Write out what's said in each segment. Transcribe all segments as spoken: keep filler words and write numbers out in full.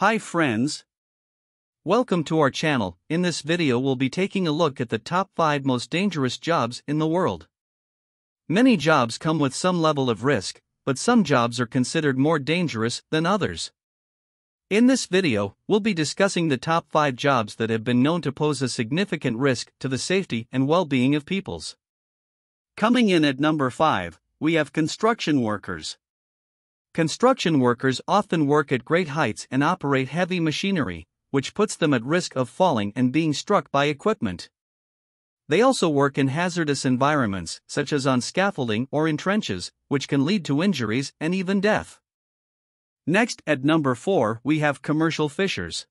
Hi friends! Welcome to our channel. In this video we'll be taking a look at the top five most dangerous jobs in the world. Many jobs come with some level of risk, but some jobs are considered more dangerous than others. In this video, we'll be discussing the top five jobs that have been known to pose a significant risk to the safety and well-being of peoples. Coming in at number five, we have construction workers. Construction workers often work at great heights and operate heavy machinery, which puts them at risk of falling and being struck by equipment. They also work in hazardous environments, such as on scaffolding or in trenches, which can lead to injuries and even death. Next, at number four, we have commercial fishers.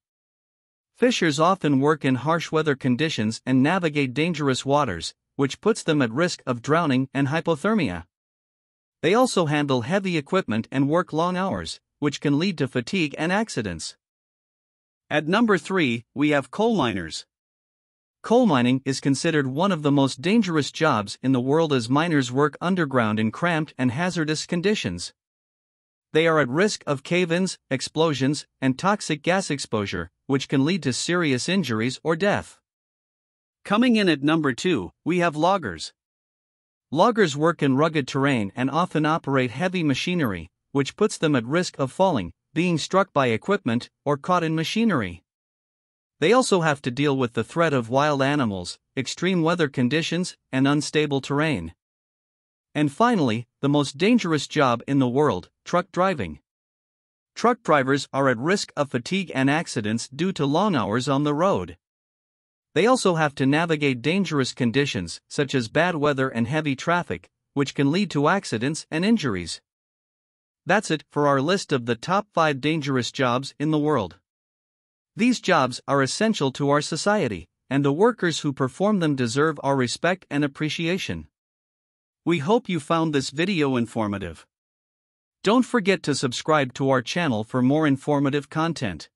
Fishers often work in harsh weather conditions and navigate dangerous waters, which puts them at risk of drowning and hypothermia. They also handle heavy equipment and work long hours, which can lead to fatigue and accidents. At number three, we have coal miners. Coal mining is considered one of the most dangerous jobs in the world as miners work underground in cramped and hazardous conditions. They are at risk of cave-ins, explosions, and toxic gas exposure, which can lead to serious injuries or death. Coming in at number two, we have loggers. Loggers work in rugged terrain and often operate heavy machinery, which puts them at risk of falling, being struck by equipment, or caught in machinery. They also have to deal with the threat of wild animals, extreme weather conditions, and unstable terrain. And finally, the most dangerous job in the world, truck driving. Truck drivers are at risk of fatigue and accidents due to long hours on the road. They also have to navigate dangerous conditions, such as bad weather and heavy traffic, which can lead to accidents and injuries. That's it for our list of the top five dangerous jobs in the world. These jobs are essential to our society, and the workers who perform them deserve our respect and appreciation. We hope you found this video informative. Don't forget to subscribe to our channel for more informative content.